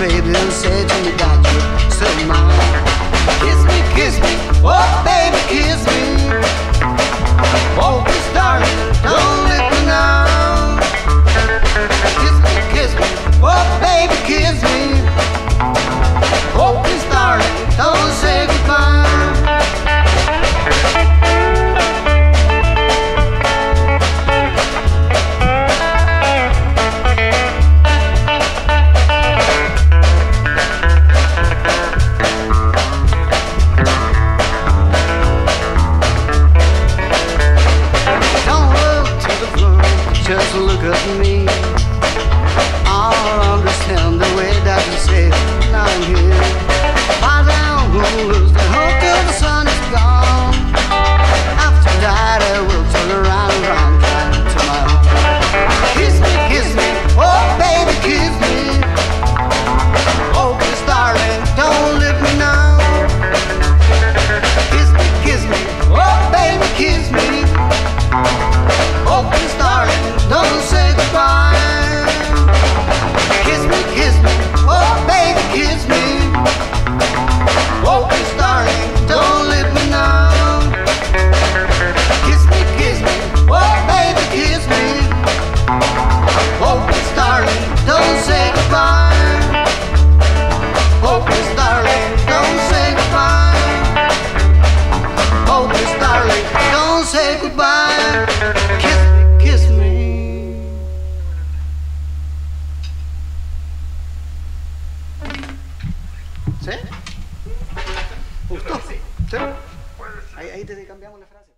baby, and say to me that you still mine. Kiss me, kiss me, oh baby, kiss me. Oh, please, darling, don't let me now. Kiss me, oh baby, kiss me. Oh, please, darling, don't say goodbye. Just look at me. I'll understand the way that you say now I'm here. But I won't lose the hope till the sun is gone. After that I will turn around and round to my home. Kiss me, oh baby, kiss me. Oh please, darling, don't leave me now. Kiss me, oh baby, kiss me. Oh please, darling, don't say goodbye. Kiss me, oh baby, kiss me. Oh please, darling, don't leave me now. Kiss me, oh baby, kiss me. Oh please, darling, don't say goodbye. Oh please, darling, don't say goodbye. Oh please, darling, don't say goodbye. ¿Sí? ¿Gustó? ¿Sí? Ahí te cambiamos la frase.